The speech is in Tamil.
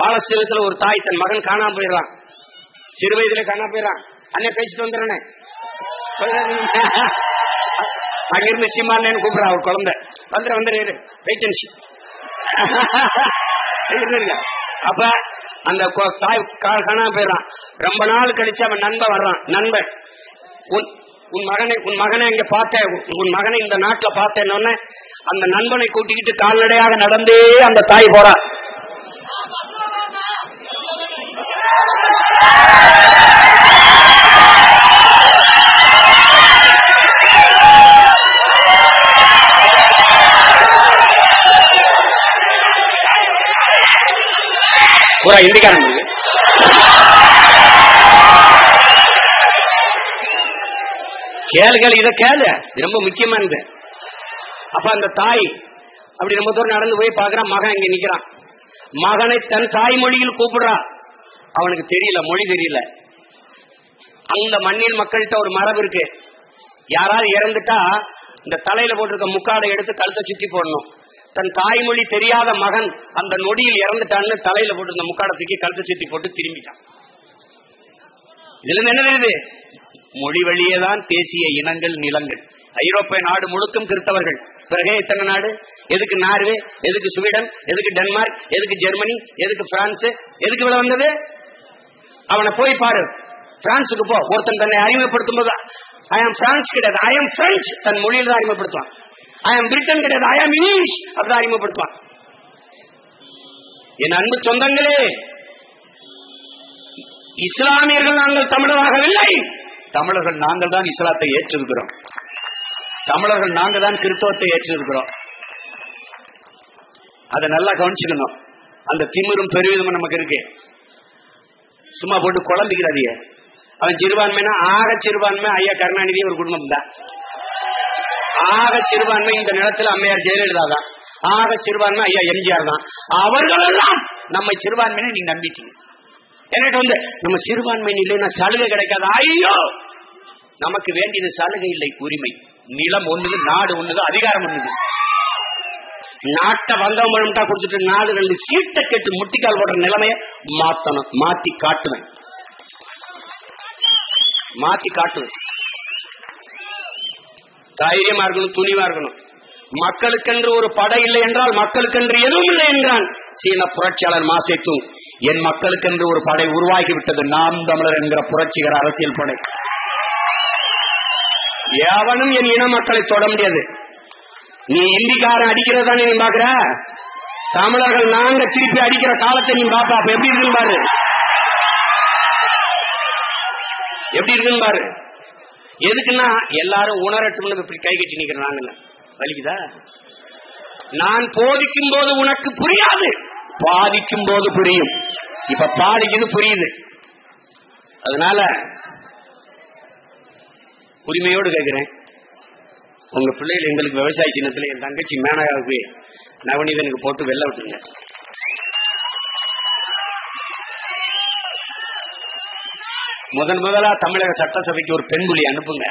பாலஸ்தீனத்துல ஒரு தாய் தன் மகன் காணாம போயிடலாம், சிறு வயதுல காணாம போயிடறான். அண்ணன் பேசிட்டு வந்துடுறேன் அங்கிருந்து சீமானு கூப்பிடுறா ஒரு குழந்தை வந்துரு வேகன்சி. அப்ப அந்த தாய் காணாம போயிடறான். ரொம்ப நாள் கழிச்சு அவன் நண்பன் வர்றான். நண்பன் உன் மகனை இங்க பார்த்தேன், உன் மகனை இந்த நாட்டுல பார்த்தேன்னு அந்த நண்பனை கூட்டிக்கிட்டு கால்நடையாக நடந்தே அந்த தாய் போறா. பூரா இந்திக்காரன் கேளு கேளு இதை கேளு, ரொம்ப முக்கியமானது. அப்ப அந்த தாய் அப்படி ரொம்ப தூரம் நடந்து போய் பாக்குறான், மகன் இங்க நிக்கிறான். மகனை தன் தாய்மொழியில் கூப்பிடுறான். அவனுக்கு தெரியல, மொழி தெரியல. அந்த மண்ணில் மக்கள்கிட்ட ஒரு மரபு இருக்கு, யாராவது இறந்துட்டா இந்த தலையில போட்டிருக்க முக்காடை எடுத்து கழுத்தை சுத்தி போடணும். தன் தாய்மொழி தெரியாத மகன் அந்த நொடியில் இறந்துட்டான்னு தலையில போட்டிருந்த முக்காடத்துக்கு கழுத்தை சுத்தி போட்டு திரும்பிட்டான். இதுல என்ன தெரியுது? மொழி வழியேதான் பேசிய இனங்கள் நிலங்கள். ஐரோப்பிய நாடு முழுக்கும் கிறிஸ்தவர்கள். பிறகு எத்தனை நாடு? எதுக்கு நார்வே, எதுக்கு ஸ்வீடன், எதுக்கு டென்மார்க், எதுக்கு ஜெர்மனி, எதுக்கு பிரான்ஸ், எதுக்கு இவ்வளவு வந்தது? அவனை போய் பாரு, பிரான்ஸுக்கு போ. ஒருத்தன் தன்னை அறிமுகப்படுத்தும் போது ஐ ஆம் பிரான்ஸ் கிடையாது, ஐ ஆம் பிரெஞ்சு, தன் மொழியில் தான் அறிமுகப்படுத்துவான். ஐ ஆம் பிரிட்டன் கிடையாது, ஐ ஆம் இங்கிலீஷ், அப்படிதான் அறிமுகப்படுத்துவான். என் அன்பு சொந்தங்களே, இஸ்லாமியர்கள் நாங்கள் தமிழராகவில்லை, தமிழர்கள் நாங்கள் தான் இஸ்லாத்தை ஏற்றிருக்கிறோம். தமிழர்கள் நாங்கள் தான் கிறிஸ்தவத்தை ஏற்றிருக்கிறோம். அதை நல்லா கவனிச்சுக்கணும். அந்த திமிரும் பெருவிதமும் நமக்கு இருக்கு, சும்மா போட்டு குழம்பிக்கிறாரு. அவன் சிறுபான்மைனா ஆக சிறுபான்மை ஐயா கருணாநிதி ஒரு குடும்பம் தான். ஆக சிறுபான்மை இந்த நிலத்தில் அம்மையார் ஜெயலலிதா தான். ஆக சிறுபான்மை ஐயா எம்ஜிஆர் தான். அவர்கள் எல்லாம் நம்ம சிறுபான்மையை நீங்க நம்பிக்கீங்க. எனக்கு வந்து நம்ம சிறுபான்மை இல்லைன்னா சலுகை கிடைக்காது. ஐயோ, நமக்கு வேண்டியது சலுகை இல்லை, உரிமை. நிலம் ஒண்ணுது, நாடு ஒண்ணுது, அதிகாரம் ஒண்ணுது. நாட்டை வந்தவங்க கொடுத்துட்டு நாடுகள் சீட்டை கெட்டு முட்டிக்கால் போடுற நிலைமையை மாத்தணும். மாத்தி காட்டுவேன். தைரியமா இருக்கணும், துணிவா இருக்கணும். மக்களுக்கென்று ஒரு படை இல்லை என்றால் மக்களுக்கென்று எதுவும் இல்லை என்றான் சீன புரட்சியாளர் மாசே தூங். என் மக்களுக்கென்று ஒரு படை உருவாகிவிட்டது, நாம் தமிழர் என்கிற புரட்சிகர அரசியல் படை. எவனும் என் இன மக்களை தொட முடியாது. நீ இந்திக்காரன் அடிக்கிறதா நீ பாக்குற, தமிழர்கள் நாங்க திருப்பி அடிக்கிற காலத்தை நீ பாப்பா. அப்ப எப்படி இருக்குன்னு பாரு, எப்படி இருக்குன்னு பாரு. எதுக்குன்னா எல்லாரும் உணரட்டும். இப்படி கை கட்டி நிக்கிறேன் நாங்கள, வலிக்குதா? நான் போதிக்கும் போது உனக்கு புரியாது, பாதிக்கும் போது புரியும். இப்ப பாதிக்குது, புரியுது. அதனால உரிமையோடு கேட்கிறேன், உங்க பிள்ளைகள் எங்களுக்கு விவசாய சின்னத்துல என் தங்கச்சி மேனகாவுக்கு நவநீதனுக்கு போட்டு வெள்ள விட்டுங்க. முதலா தமிழக சட்டசபைக்கு ஒரு பெண் புலி அனுப்புங்க.